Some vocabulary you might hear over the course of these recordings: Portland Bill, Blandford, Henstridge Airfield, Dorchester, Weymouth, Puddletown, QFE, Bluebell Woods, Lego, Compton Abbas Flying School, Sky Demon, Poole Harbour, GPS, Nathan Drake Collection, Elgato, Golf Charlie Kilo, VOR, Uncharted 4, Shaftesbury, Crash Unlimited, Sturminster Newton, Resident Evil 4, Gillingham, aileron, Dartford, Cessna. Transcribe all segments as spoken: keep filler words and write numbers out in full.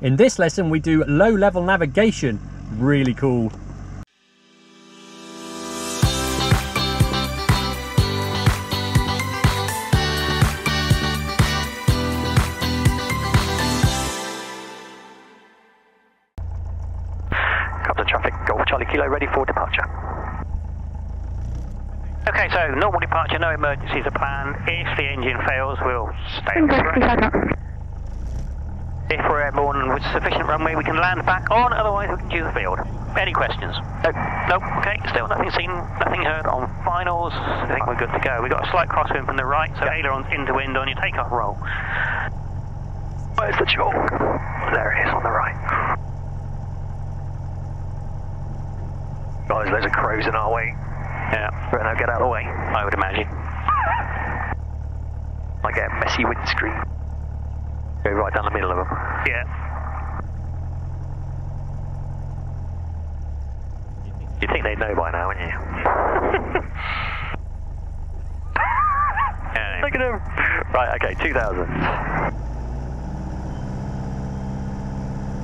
In this lesson, we do low-level navigation. Really cool. Captain traffic, Golf Charlie Kilo ready for departure. Okay, so normal departure, no emergencies are planned. If the engine fails, we'll stay on the road. If we're airborne with sufficient runway, we can land back on, otherwise we can do the field. Any questions? Nope. Nope. Okay, still nothing seen, nothing heard on finals. I think we're good to go. We've got a slight crosswind from the right, so ailerons into wind on your takeoff roll. Where's the chalk? There it is on the right. Guys, there's a crows in our way. Yeah, but now get out of the way, I would imagine. I get a messy windscreen. Go right down the middle of them. Yeah. You'd think they'd know by now, wouldn't you? Yeah, look at them! Right, okay, two thousand.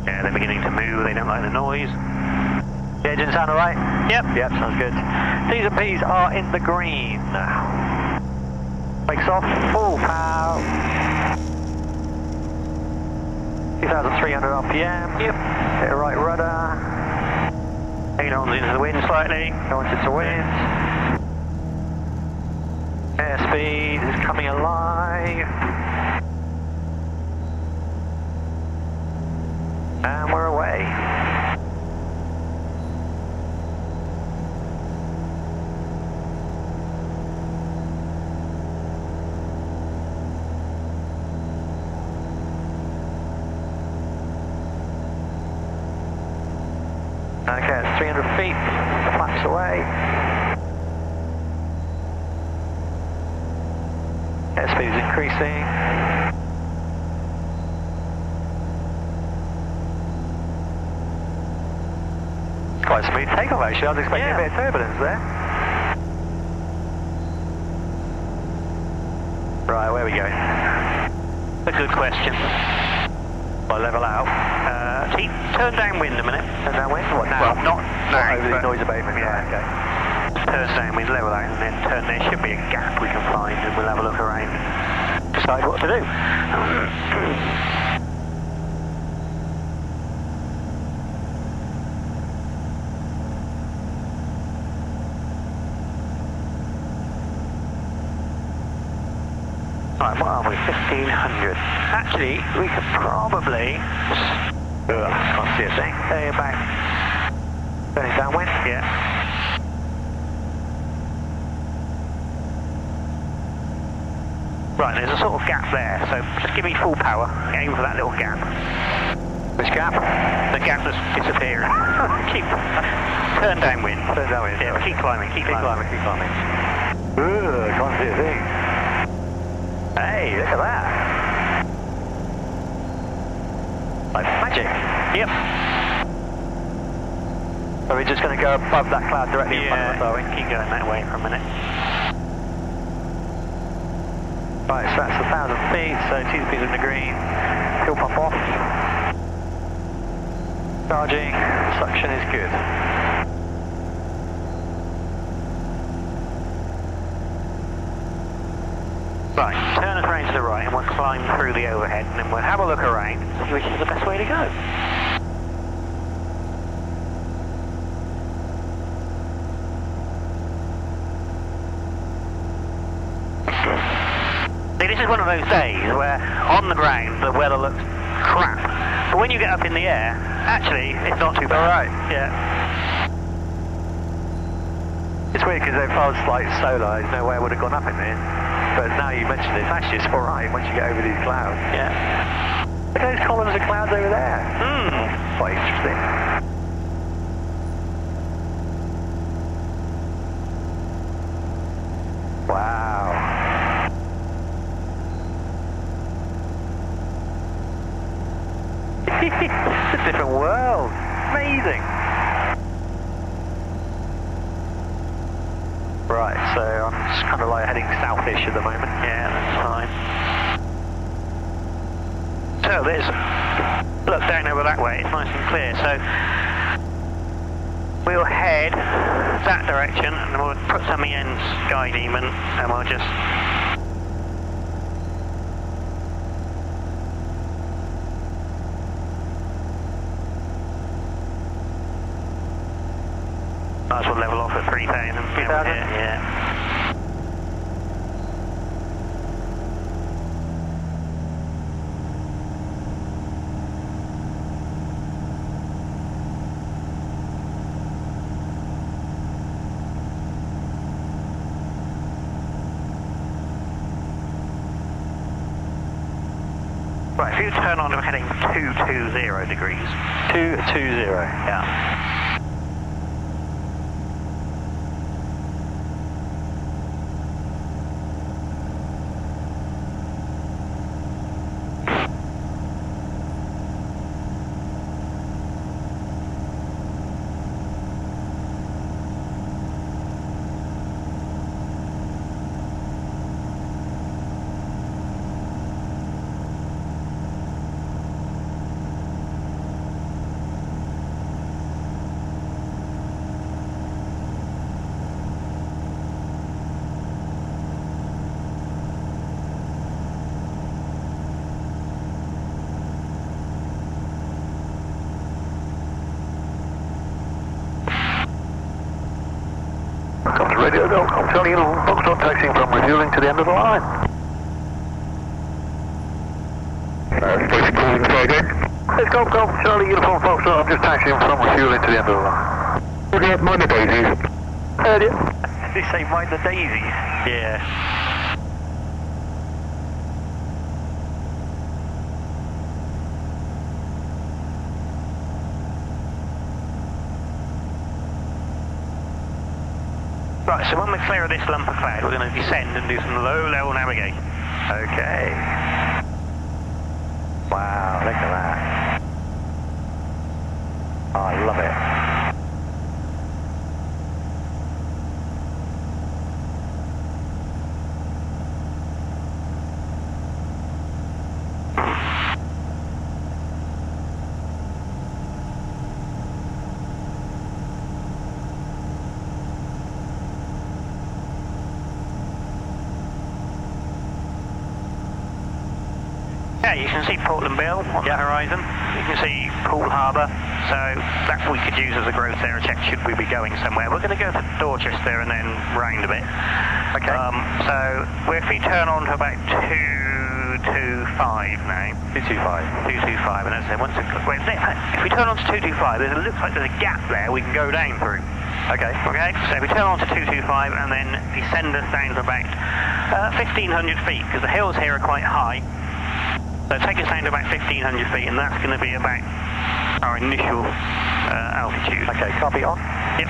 Yeah, they're beginning to move, they don't like the noise. The engine sound alright? Yep, yep, sounds good. T's and P's are in the green. Brakes off, full power. two thousand three hundred R P M, yep. Hit the right rudder. Ailerons into the wind slightly. No one's into wind. Airspeed is coming alive. And we're away. Okay, it's three hundred feet, flaps away. Airspeed is increasing. Quite a smooth takeoff actually, I was expecting yeah. a bit of turbulence there. Right, where we go? A good question. I level out. Keep, turn downwind a minute. Turn downwind? What now? Well, not now. Over the noise abatement. Yeah. Okay. Turn downwind, level out, and then turn. There should be a gap we can find, and we'll have a look around. Decide what to do. Right, what are we? fifteen hundred. Actually, we could probably. I can't see a thing. There you're back. Turning downwind? Yeah. Right, there's a sort of gap there, so just give me full power. Aim for that little gap. Which gap? The gap that's disappearing. Keep. Turn downwind. Turn downwind. Yeah, keep climbing, keep, keep climbing. climbing. Keep climbing, keep climbing. Ooh, I can't see a thing. Hey, look at that. Like magic. Yep. Are we just going to go above that cloud directly in front of us, are we? Keep going that way for a minute. Right, so that's a thousand feet, so two feet in the green. Fuel pump off. Charging, suction is good. Right, turn us around to the right and we'll climb through the overhead and then we'll have a look around, which is the best way to go. See, this is one of those days where on the ground the weather looks crap, but when you get up in the air, actually it's not too bad. Alright, yeah. It's weird because if I was like solar, there's no way I would have gone up in there. But now you mentioned it, actually it's alright once you get over these clouds. Yeah. Look at those columns of clouds over there. Hmm. Quite interesting. Wow. It's a different world. Amazing. Right, so I'm just kind of like heading southish at the moment. Yeah, that's fine. So there's look down over that way, it's nice and clear, so we'll head that direction and we'll put something in Sky Demon and we'll just might as well level off at three thousand. Yeah. Right, if you turn on, I'm heading two two zero degrees. two two zero? Yeah. Radio Golf Charlie Kilo, Foxtrot taxiing from refueling to the end of the line. Let's go, Golf Charlie Uniform Foxtrot, I'm just taxiing from refueling to the end of the line. Roger, mind the daisies. Heard you. Did you say mind the daisies? Yeah. Right, so when we're clear of this lump of cloud, we're going to descend and do some low-level navigation. Okay. Wow, look at that. Oh, I love it. Yeah, you can see Portland Bill on yeah. the horizon, you can see Poole Harbour, so that we could use as a growth area check should we be going somewhere. We're going to go to Dorchester and then round a bit. Okay. Um, so if we turn on to about two two five now. two two five. two two five, and as I said, once it, wait, if we turn on to two two five, it looks like there's a gap there we can go down through. Okay. Okay, so we turn on to two two five and then descend us down to about uh, fifteen hundred feet, because the hills here are quite high. So take us down to about fifteen hundred feet, and that's going to be about our initial uh, altitude. Okay, copy on. Yep.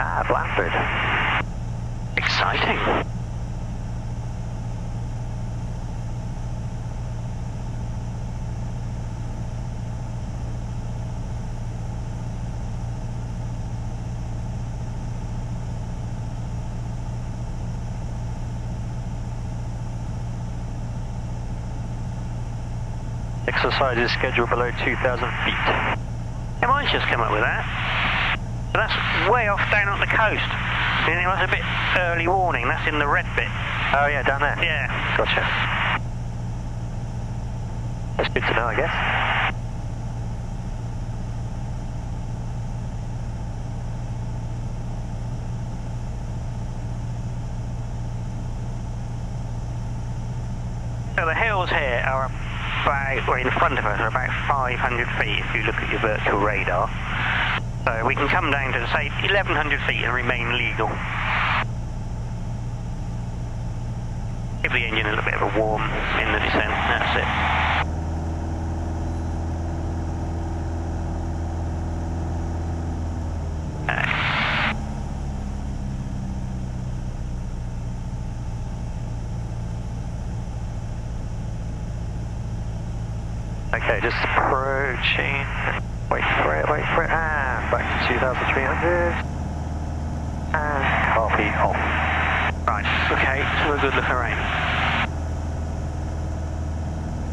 Ah, Blandford. Exciting. Exercise is scheduled below two thousand feet. Yeah, mine's just come up with that. But that's way off down on the coast. I mean, it was a bit early warning, that's in the red bit. Oh yeah, down there? Yeah. Gotcha. That's good to know, I guess. So the hills here are about, well, in front of us are about five hundred feet if you look at your virtual radar. So we can come down to, say, eleven hundred feet and remain legal. Give the engine a little bit of a warm in the descent, that's it. Okay, just approaching. Wait for it, wait for it. And back to two thousand three hundred. And copy off. Right, okay, so a good look around.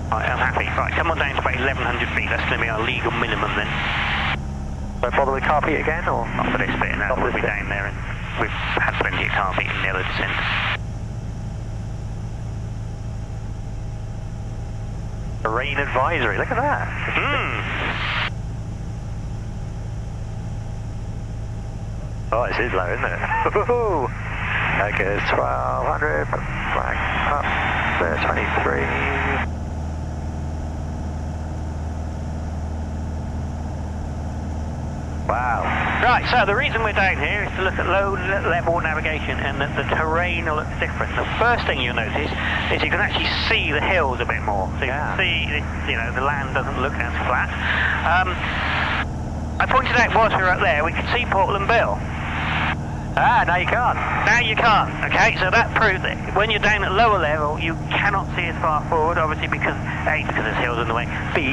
Right, I'm happy. Right, come on down to about eleven hundred feet. That's going to be our legal minimum then. Don't bother with car feet again, or? Not for this bit, no. We'll be down there, and we've had plenty of car feet in the other descent. A rain advisory, look at that. Mm. Oh, this is low, isn't it? Okay, there's twelve hundred, back up, there's twenty-three. Wow. Right, so the reason we're down here is to look at low level navigation and that the terrain looks different. The first thing you'll notice is you can actually see the hills a bit more. So you yeah. can see, you know, the land doesn't look as flat. Um, I pointed out whilst we were up there, we could see Portland Bill. Ah, now you can't. Now you can't, okay? So that proves that when you're down at lower level, you cannot see as far forward, obviously because, A, because there's hills in the way, B,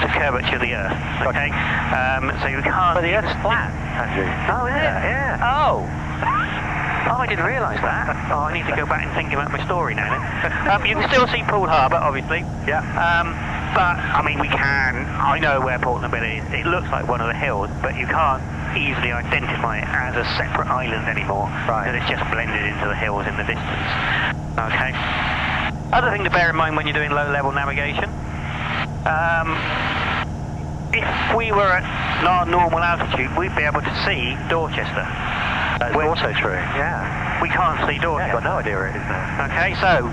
the curvature of the earth, okay? Um, so you can't... But the earth's flat, Andrew. Oh, is it? Yeah. yeah. Oh! Oh, I didn't realise that. Oh, I need to go back and think about my story now then. Um, you can still see Poole Harbour, obviously. Yeah. Um, but, I mean, we can... I know where Portland Bill is. It looks like one of the hills, but you can't easily identify it as a separate island anymore. Right. Because it's just blended into the hills in the distance. Okay. Other thing to bear in mind when you're doing low-level navigation. Um, if we were at our normal altitude, we'd be able to see Dorchester. That's We're also true, yeah. We can't see Dorchester. Yeah, I've got no idea where it is now. Okay, so,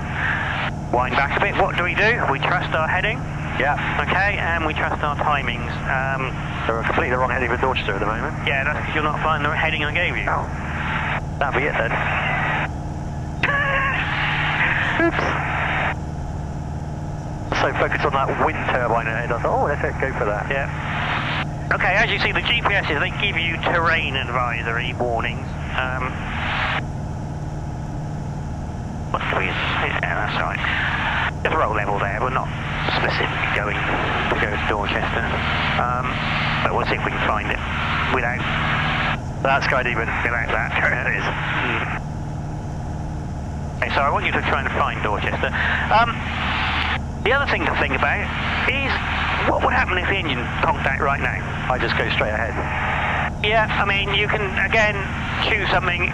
wind back a bit. What do we do? We trust our heading. Yeah. Okay, and we trust our timings. Um, so we're completely the wrong heading for Dorchester at the moment. Yeah, that's because you're not flying the heading I gave you. Oh. That'll be it then. Oops. So focused on that wind turbine ahead, I thought, oh, let's go for that. Yeah. Okay, as you see, the G P Ss, they give you terrain advisory warnings. Um, what do we... Yeah, that's right. There's roll level there, we're not specifically going to go to Dorchester. Um, but we'll see if we can find it without... That Sky Demon. Without that, there it is. Mm. Okay, so I want you to try and find Dorchester. Um, the other thing to think about is... What would happen if the engine conked out right now? I just go straight ahead. Yeah, I mean, you can, again, choose something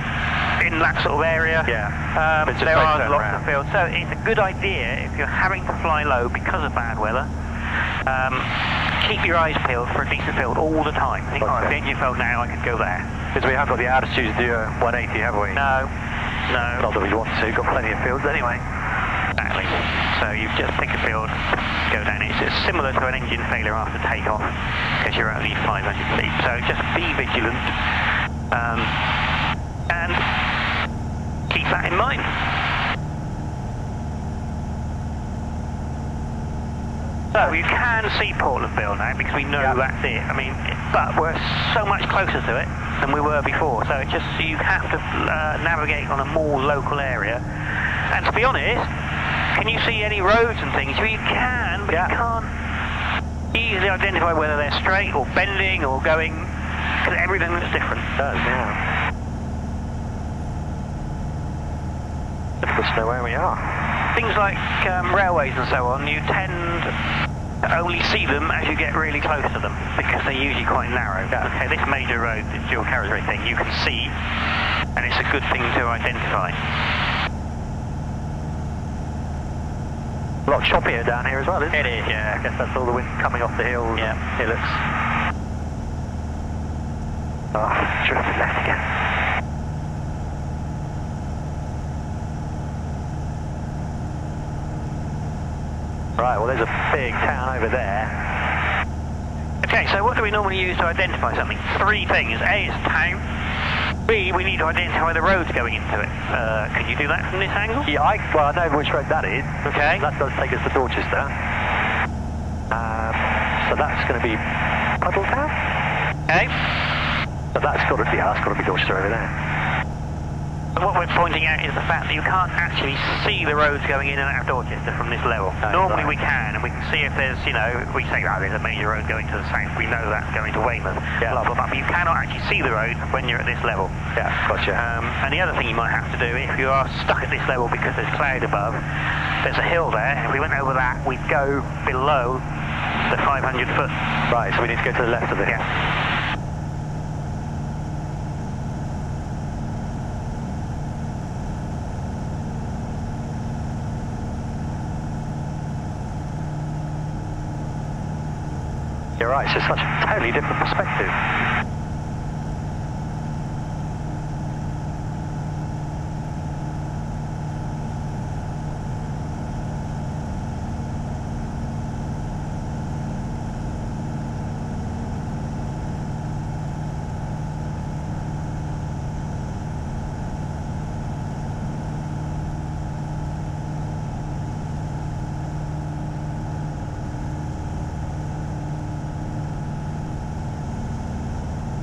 in that sort of area. Yeah. Um, there are lots around. of fields, so it's a good idea if you're having to fly low because of bad weather. Um, keep your eyes peeled for a decent field all the time. Think, okay. oh, if the engine fell now, I could go there. Because we have got the altitude to do a one eighty, haven't we? No, no. Not that we want to, got plenty of fields anyway. Exactly. So you just pick a field, go down. It's similar to an engine failure after takeoff because you're only five hundred feet. So just be vigilant um, and keep that in mind. So you can see Portland Bill now because we know yep. that's it. I mean, but we're so much closer to it than we were before. So it just so you have to uh, navigate on a more local area. And to be honest. Can you see any roads and things? Well, you can, but yeah. you can't easily identify whether they're straight or bending or going, because everything looks different. It does, yeah. Let's know where we are. Things like um, railways and so on, you tend to only see them as you get really close to them, because they're usually quite narrow. Yeah. Okay, this major road, this dual carriageway thing, you can see, and it's a good thing to identify. A lot choppier down here as well, isn't it? It is, yeah. I guess that's all the wind coming off the hills. Yeah. It looks... Oh, drifted left again. Right, well there's a big town over there. Okay, so what do we normally use to identify something? Three things. A, it's town. B, we need to identify the roads going into it. Uh, could you do that from this angle? Yeah, I, well, I know which road that is. Okay. That does take us to Dorchester. Um, so that's going to be Puddletown. Okay. So that's got to be, yeah, that's got to be Dorchester over there. And what we're pointing out is the fact that you can't actually see the roads going in and out of Dorchester from this level. No, Normally right. we can, and we can see if there's, you know, if we say that there's a major road going to the south, we know that's going to Weymouth, yeah. blah, blah, blah. But you cannot actually see the road when you're at this level. Yeah, gotcha. Um, and the other thing you might have to do, if you are stuck at this level because there's cloud above, there's a hill there. If we went over that, we'd go below the five hundred foot. Right, so we need to go to the left of the hill. Yeah. You're right, so it's such a totally different perspective.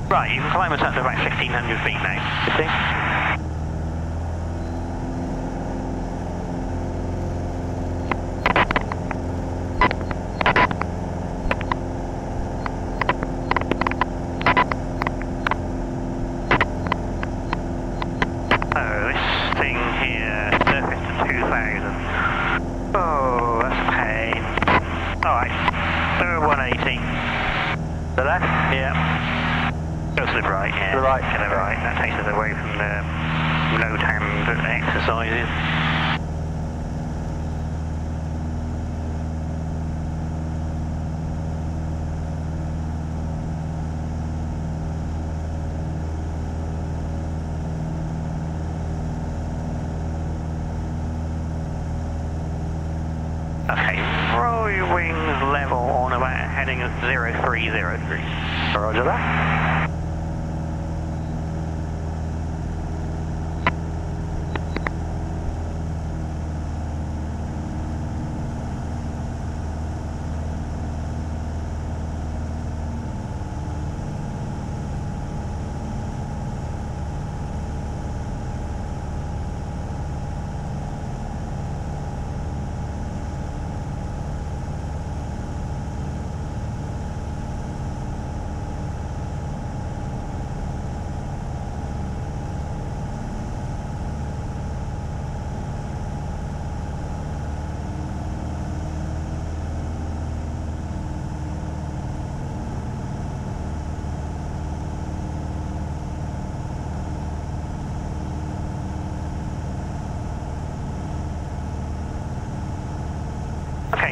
Right, you can climb us up to about sixteen hundred feet now. Oh, this thing here, surface to two thousand. Oh, that's a pain. Alright, so one eighty. The left? Yeah. Go to the right, yeah. To the right. To the right. That takes us away from the load hand exercises. Okay, throw your wings level on about a heading of zero three zero three. Roger that.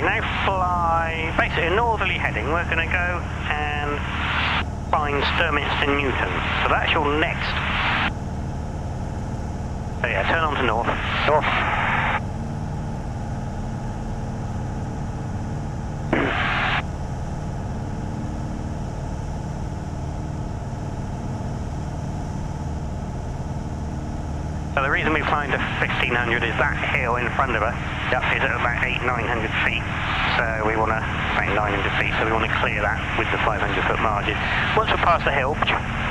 Now fly, basically a northerly heading, we're going to go and find Sturminster Newton. So that's your next. So yeah, turn on to north. North. So the reason we climbed to fifteen hundred is that hill in front of us. Yep. Is at about eight, nine hundred feet, so we want to, about nine hundred feet, so we want to clear that with the five hundred foot margin. Once we pass the hill,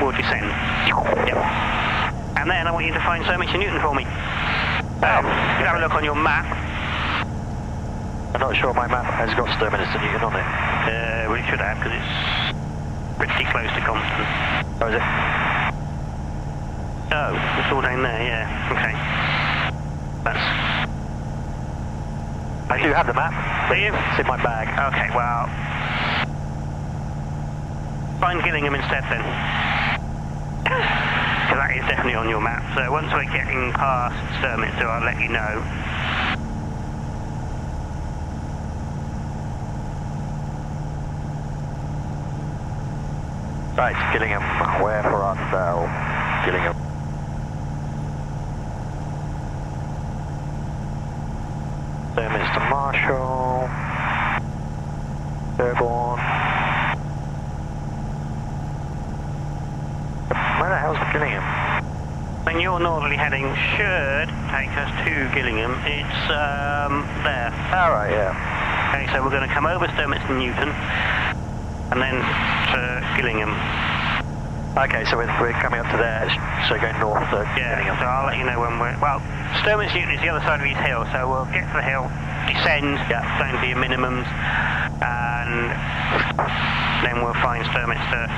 we'll descend. Yep. And then I want you to find Sturminster Newton for me. Um, you can have a look on your map. I'm not sure my map has got Sturminster Newton on it. Uh, well, it should have, because it's pretty close to Compton. Oh, is it? Oh, it's all down there, yeah, okay. That's... I do have the map. Do you? It's in my bag. Okay, well... Find Gillingham instead then. Because that is definitely on your map. So once we're getting past Sturminster, I'll let you know. Right, Gillingham. Where for us now? Gillingham. So Mister Marshall, Airborne. Where the hell's Gillingham? And your northerly heading should take us to Gillingham. It's um, there. Alright, yeah. Okay, so we're going to come over Sturminster Newton and then to Gillingham. Okay, so we're, we're coming up to there, so going north. So yeah, up. So I'll let you know when we're... Well, Sturminster Newton is the other side of these hills, so we'll get to the hill, descend, yeah. down to your minimums, and then we'll find Sturminster.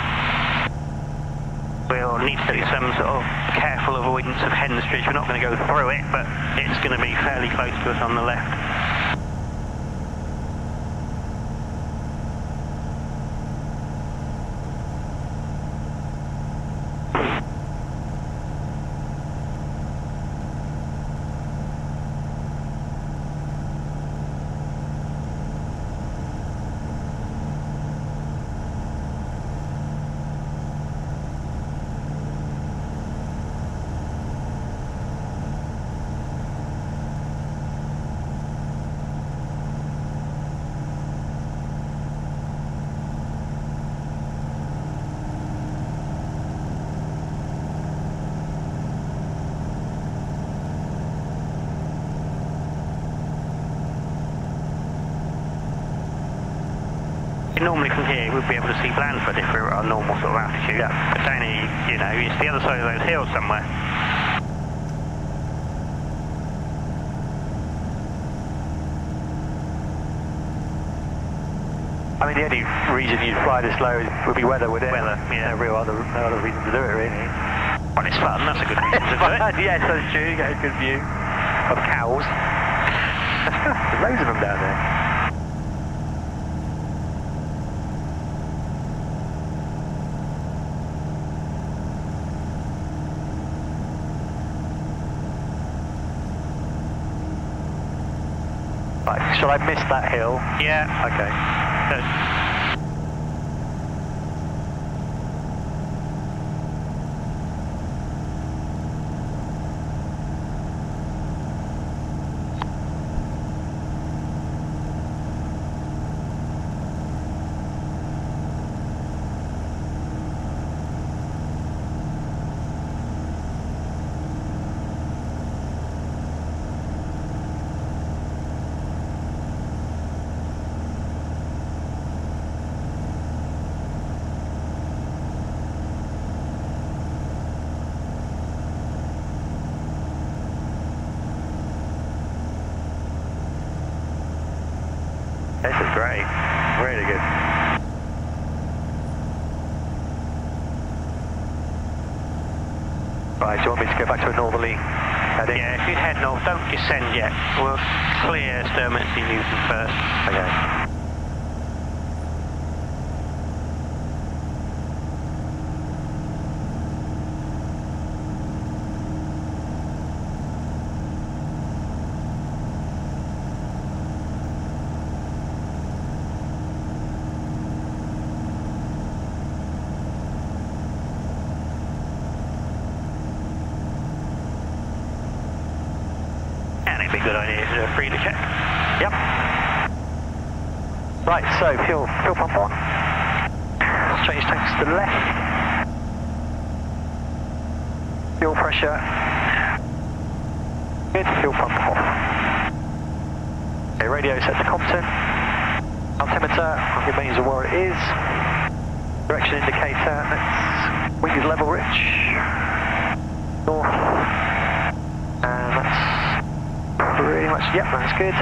We'll need to do some sort of careful avoidance of Henstridge. We're not going to go through it, but it's going to be fairly close to us on the left. Normally from here we'd be able to see Blandford if we were at our normal sort of altitude. Yeah. But down here, you know, it's the other side of those hills somewhere. I mean, the only reason you'd fly this low would be weather, would it? Weather, yeah. No real other, no other reason to do it, really. Well, it's fun, that's a good reason to do it. Yes, that's true, you get a good view of cows. There's loads of them down there. Shall I miss that hill? Yeah. Okay. Good. This is great, really good. Right, do you want me to go back to a northerly heading? Yeah, if you head north, don't descend yet. We'll clear Sturminster Newton first. Okay. Good idea, uh, free to check. Yep. Right, so fuel, fuel pump on. Change tanks to the left. Fuel pressure. Good, fuel pump off. Okay, radio set to Compton. Altimeter, remains of where it is. Direction indicator, that's Wings Level Ridge. North. And that's pretty much, yep, that's good.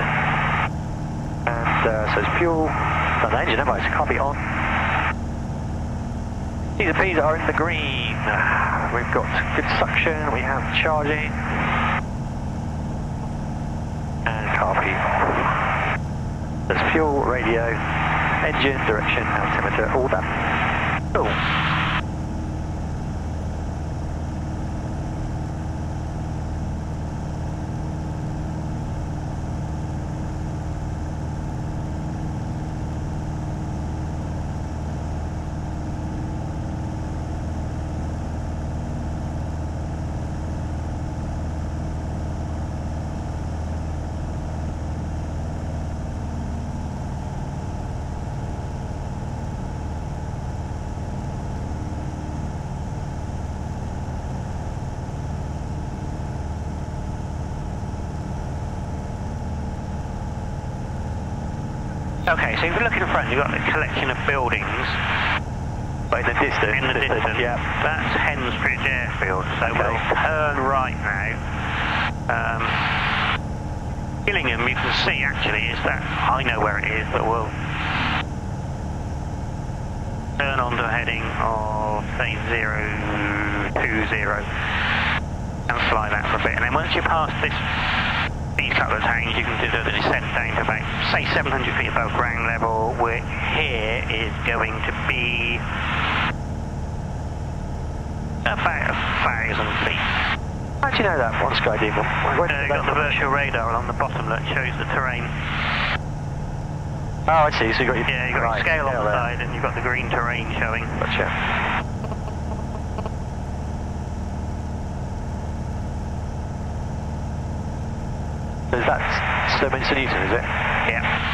And uh, so it's fuel, not the engine, am I? It's copy on. These and P's are in the green. We've got good suction, we have charging. And copy on. There's fuel, radio, engine, direction, altimeter, all done. Cool. Okay, so if you look in front, you've got a collection of buildings. But in the distance? In the distance, distance yeah. That's Henstridge Airfield, so okay. We'll turn right now. Um, Gillingham, you can see actually, is that, I know where it is, but we'll turn onto a heading of, say, zero two zero, and fly that for a bit. And then once you pass this, these couple of tanks, you can do the descent down to about, say, seven hundred feet above ground level, which here is going to be about a thousand feet. How do you know that from, Sky Demon? We've uh, got the virtual radar along the bottom that shows the terrain. Oh, I see, so you've got your, yeah, you've got right, your scale on the side and you've got the green terrain showing. Gotcha. Is that Sturminster Newton, is it? Yeah.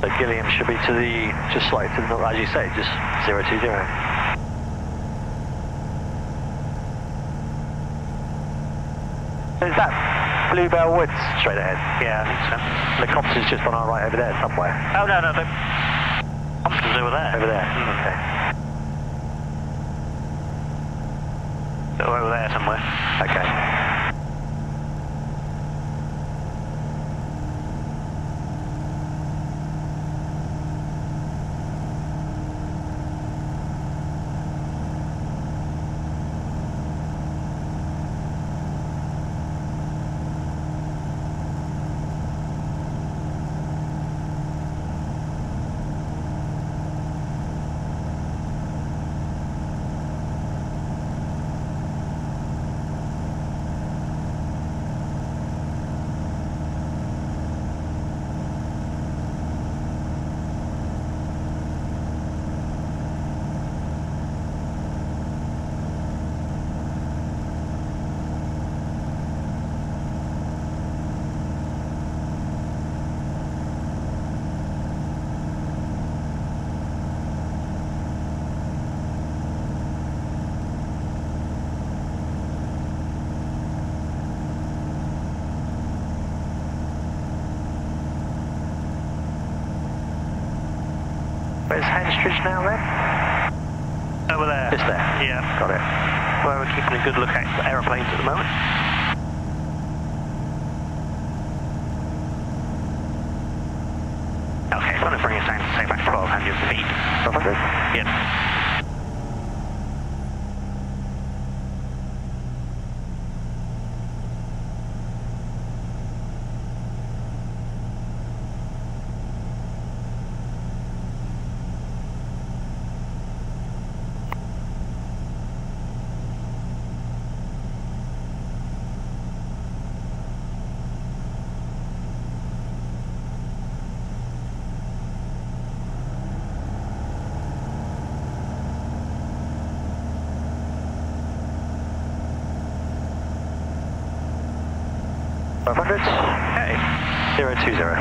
So Gillingham should be to the, just slightly to the north, as you say, just zero two zero. Is that Bluebell Woods straight ahead? Yeah, I think so. The Compton's just on our right over there somewhere. Oh, no, no, no. Over there. Over there, mm. Okay. So over there somewhere. Okay. Where's Henstridge now then? Over there. Just there? Yeah. Got it. Well, we're keeping a good look at the aeroplanes at the moment. Okay, it's going to bring us down to say about twelve hundred feet. twelve hundred? Yep. five hundred? Okay. zero two zero.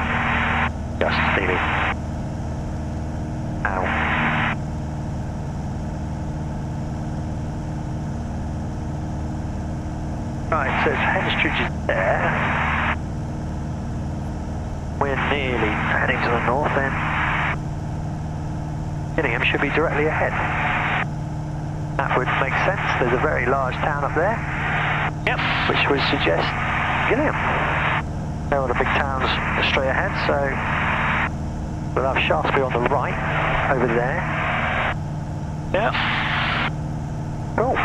Just leaving. Ow. Right, so Henstridge is there. We're nearly heading to the north then. Gillingham should be directly ahead. That would make sense. There's a very large town up there. Yep. Which would suggest Gillingham. There are the big towns straight ahead, so we'll have Shaftesbury on the right over there. Yep. Cool.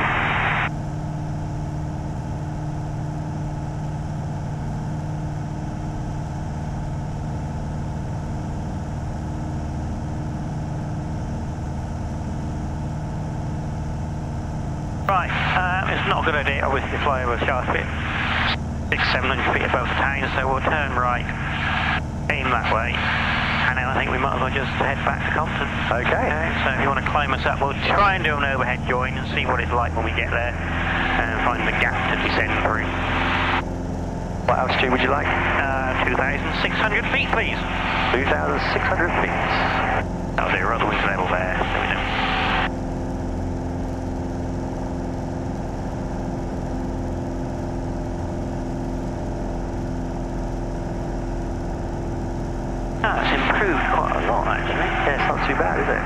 Right, uh, it's not a good idea obviously to fly over Shaftesbury. six, seven hundred feet above the town, so we'll turn right, aim that way, and then I think we might as well just head back to Compton. Okay. okay. So if you want to climb us up, we'll try and do an overhead join and see what it's like when we get there, and find the gap to descend through. What altitude would you like? Uh, two thousand six hundred feet, please. two thousand six hundred feet. That'll do, rather wings level there, so we know. actually. Yeah, it's not too bad, is it?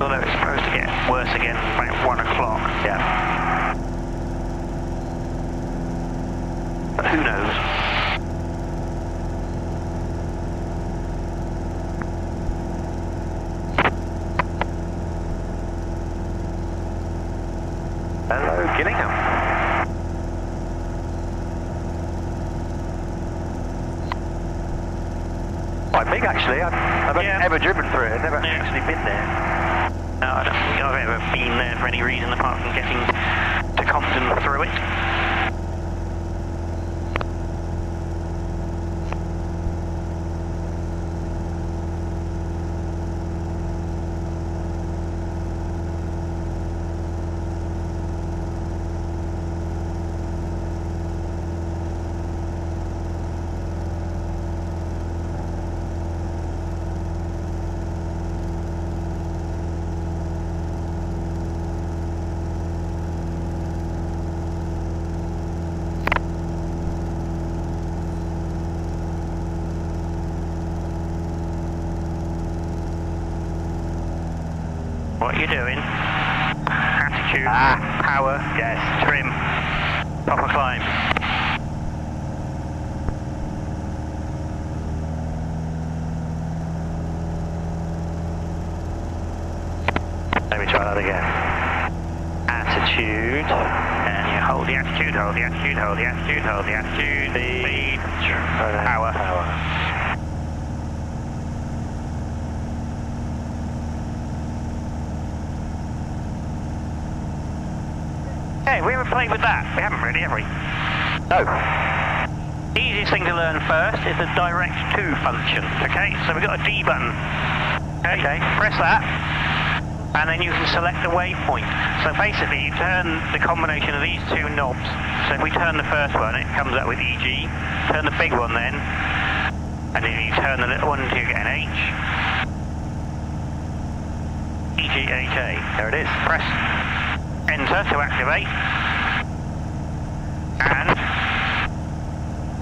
Although it's supposed to get worse again about one o'clock. Yeah. But who knows? Hello, Gillingham. Quite big actually, I've, I've yeah. only ever driven through it, I've never yeah. actually been there. No, I don't think I've ever been there for any reason apart from getting to Compton through it. What are you doing? Attitude, ah. power, yes, trim, proper climb. Let me try that again. Attitude, and you hold the attitude, hold the attitude, hold the attitude, hold the attitude, speed, power. power. Hey, we haven't played with that. We haven't really, have we? No. The easiest thing to learn first is the direct to function, okay? So we've got a D button. Okay, okay. Press that, and then you can select the waypoint. So basically, you turn the combination of these two knobs. So if we turn the first one, it comes up with E G. Turn the big one then, and then you turn the little one to get an H. E G H A, there it is. Press enter to activate, and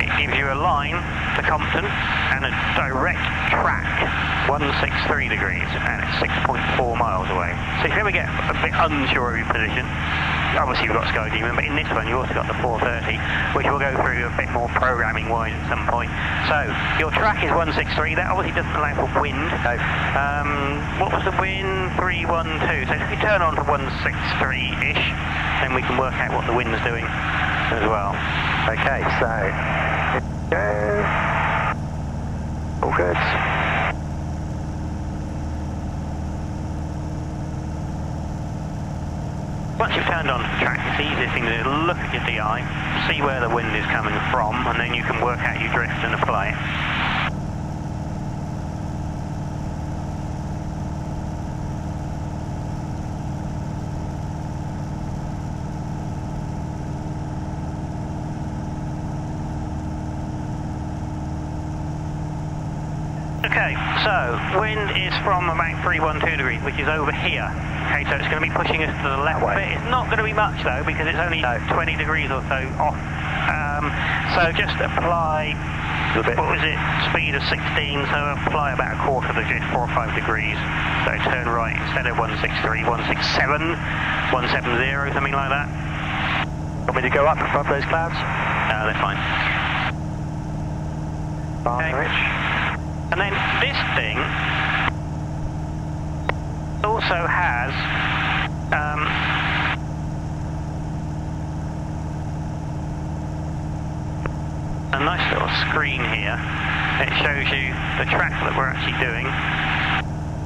it gives you a line to Compton and a direct track, one sixty-three degrees, and it's six point four miles away. So if you ever get a bit unsure of your position, obviously you've got Sky Demon, but in this one you also got the four thirty, which we'll go through a bit more programming-wise at some point. So your track is one sixty-three, that obviously doesn't allow for wind. No. Um, what was the wind? three one two. So if we turn on to one sixty-three-ish, then we can work out what the wind's doing as well. Okay, so here we go. All good. Once you've turned on to the track, it's the easiest thing to do, look at your D I, see where the wind is coming from, and then you can work out your drift and apply it. Okay, so wind is from about three one two degrees, which is over here. Okay, so it's going to be pushing us to the left bit. It's not going to be much though, because it's only no. twenty degrees or so off. Um, so just apply, what was it, speed of sixteen, so apply about a quarter of the drift, four or five degrees. So turn right, instead of one sixty-three, one sixty-seven, one seventy, something like that. Want me to go up in front of those clouds? No, they're fine. Barn okay. Rich. And then this thing also has um, a nice little screen here. It shows you the track that we're actually doing,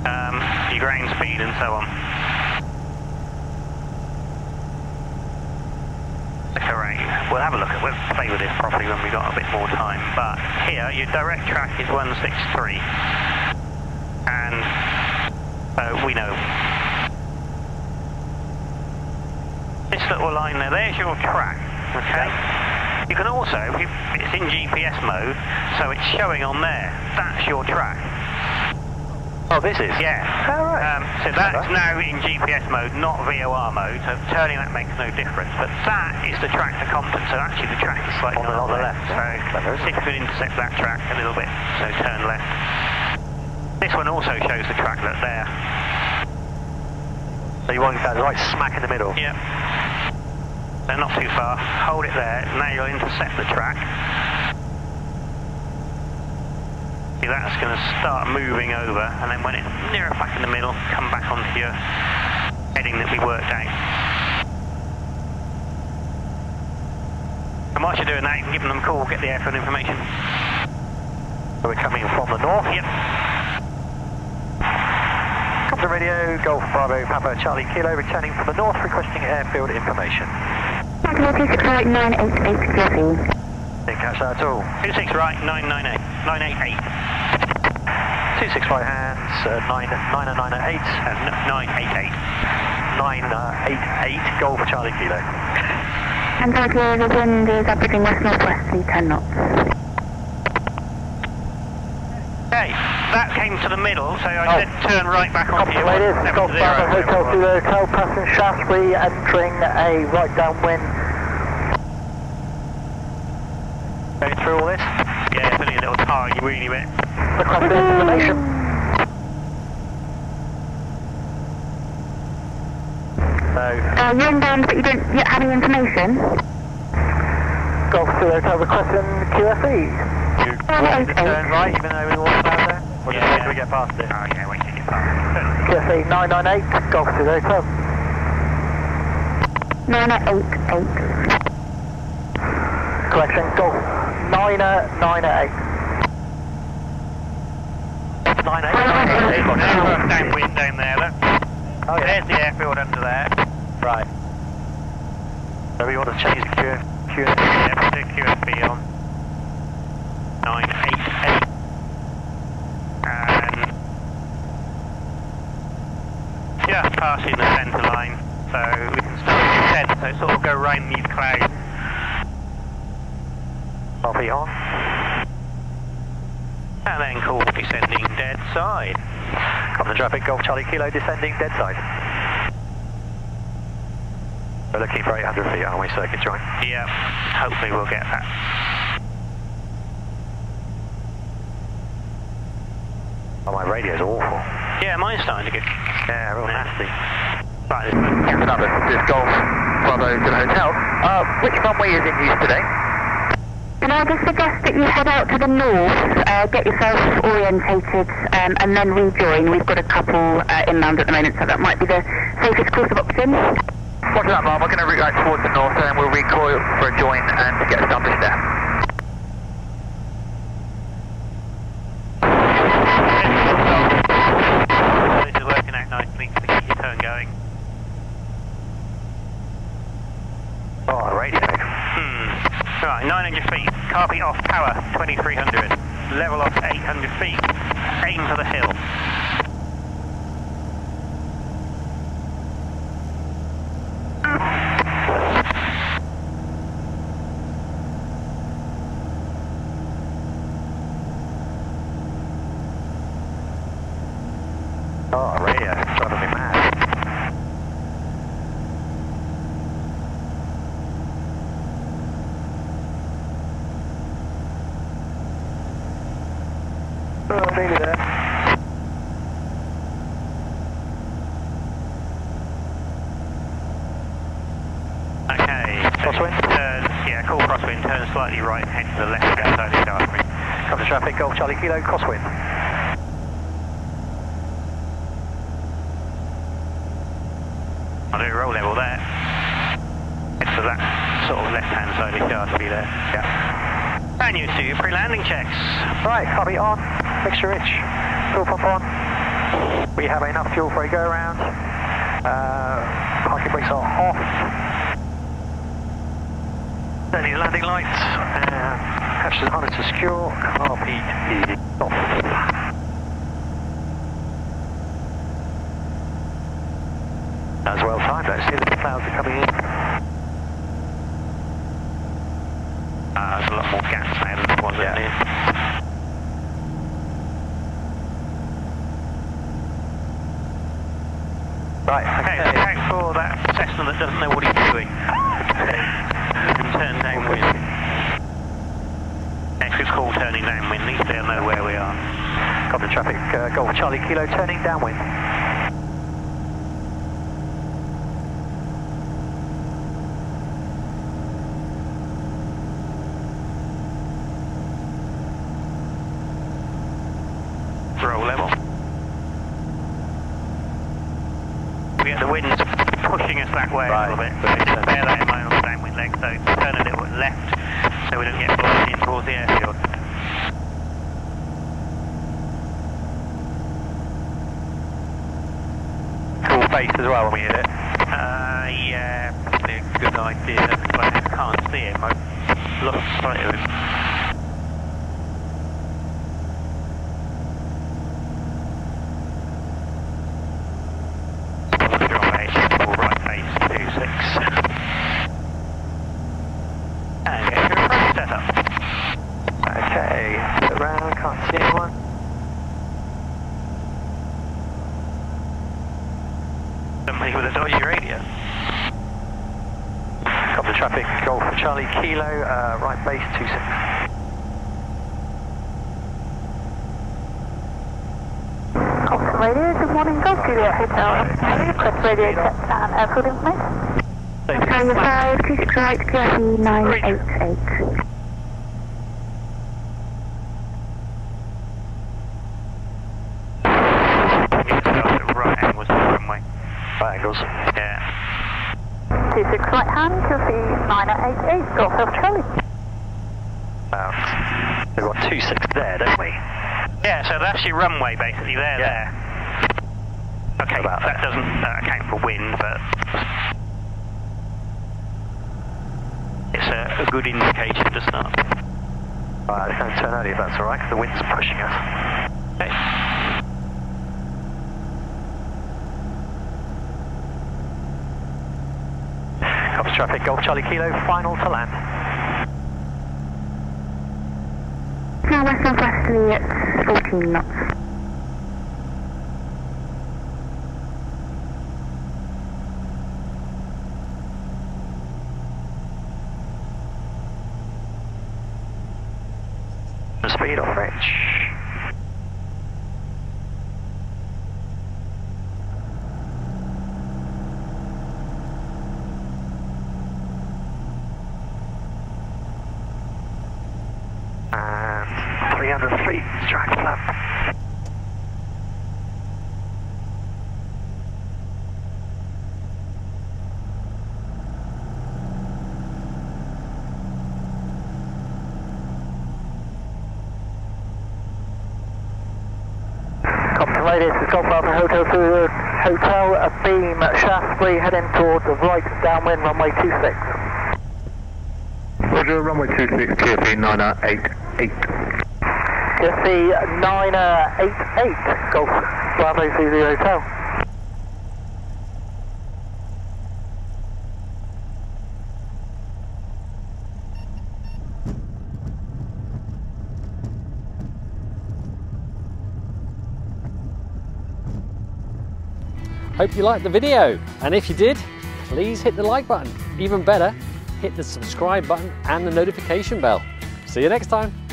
um, your ground speed and so on. We'll have a look at, we'll play with this properly when we've got a bit more time, but here your direct track is one sixty-three, and so we know. This little line there, there's your track, okay? You can also, it's in G P S mode, so it's showing on there, that's your track. Oh, this is? Yeah. Oh, right. um, so that's now in G P S mode, not V O R mode, so turning that makes no difference. But that is the track to Compton, so actually the track is slightly on the, on the left. left. So if you could intercept that track a little bit, so turn left. This one also shows the track that's there. So you want to go right smack in the middle? Yep. So not too far, hold it there, now you'll intercept the track. That's going to start moving over, and then when it's nearer back in the middle, come back onto your heading that we worked out. And whilst you're doing that, you can give them a call, get the airfield information. So we're coming from the north? Yep. Compton Radio, Golf Bravo, Papa Charlie Kilo, returning from the north, requesting airfield information. nine eight eight Didn't catch that at all. two six right, nine nine eight. nine eight eight. two six right hands, uh, nine nine nine eight, and nine eight eight. nine eight eight, goal for Charlie Kilo. And Charlie, the wind is up between west northwest, so you cannot. Okay, that came to the middle, so I oh. said turn right back onto your one. Golf Bravo Hotel Kilo, tail passing Shaftesbury, entering a right downwind. Going through all this? Yeah, it's only a little tiny, weeny bit. Request information. No. Uh, you're inbound, but you don't yet have any information. Golf two Hotel requesting Q F E. You want to turn right, even though we walked down there? Or yeah, just yeah. we get past it? Oh yeah, we can get past it. Q F E nine nine eight, Golf two Hotel. nine eight eight. Correction, Golf nine nine eight. nine eight eight. Got downwind down there, look. Oh, yeah. There's the airfield under there. Right. So we want to change the Q F B. Yeah, put the Q F B on. nine eight eight. And just passing the centre line, so we can start with the centre, so sort of go round these clouds. Copy on. And then call descending dead side. Compton traffic, Golf Charlie Kilo descending dead side. We're looking for eight hundred feet, aren't we, circuits, right? Yeah, hopefully we'll get that. Oh, my radio's awful. Yeah, mine's starting to get... Yeah, real yeah. nasty. Right, this another, this Golf Bravo to the hotel. Uh, which runway is in use today? Can I just suggest that you head out to the north, uh, get yourself orientated, um, and then rejoin? We've got a couple uh, inbound at the moment, so that might be the safest course of option. Watch that, Mark. We're going to route out towards the north, and then we'll recoil for a join and get established there. This is working out nicely, so keep your turn going. Oh, radio. Hmm. Right, nine hundred feet, copy off power, twenty-three hundred, level off eight hundred feet, aim for the hill. Oh, radio, it's driving me mad. Oh, I'm nearly there. Okay. Crosswind? Turn, yeah, call crosswind, turn slightly right, head to the left, left side of Dartford. Compton traffic, Golf Charlie Kilo, crosswind. I'll do a roll level there. Head to that sort of left-hand side of Dartford there. Yeah. And you two, pre-landing checks. Right, copy on. Mixture rich, fuel pump on. We have enough fuel for a go around. Uh, parking brakes are off. Don't need landing lights. Uh, hatches harness to secure. Car peak is off. That's well timed. Let's see if the clouds are coming in. Uh, there's a lot more gas now than there was yeah. in here. Right, okay. Thanks, thanks for that Cessna that doesn't know what he's doing. Can turn downwind. Next is called turning downwind, at least they'll know where we are. Copy traffic, uh, Golf Charlie Kilo, turning downwind. Roll level. We get the wind pushing us that way right. a little bit, so we just bear that in mind on the downwind leg, so turn a little left so we don't get blown in towards the airfield. Cool face as well when we hit it. Uh, yeah, probably a good idea, but I just can't see him. I lost sight of him. Charlie Kilo, uh, right base two six. Compton Radio, good morning, Golf Juliet Hotel. Request radio accept and airfield information. Thank you. Five, two six right, P I D nine eight eight. Right angles, runway. Right angles. Yeah. two six right hand, you'll see nine eight eight, Golf Charlie. Wow. We've got two six there, don't we? Yeah, so that's your runway basically, there, yeah. there. Okay, about that, that doesn't uh, account for wind, but it's a, a good indication to start. Alright, it's going to turn early if that's alright, because the wind's pushing us. Okay. Traffic, Golf Charlie Kilo, final to land. Now west northwesterly at fourteen knots. The speed off range. This is Golf Alpha Hotel to Hotel, a beam at Shaftesbury, heading towards the right downwind, runway two six. Roger, runway two six, T F E nine eight eight. T F E nine eight eight, Golf Bravo Zulu Hotel. Hope you liked the video, and if you did, please hit the like button. Even better, hit the subscribe button and the notification bell. See you next time.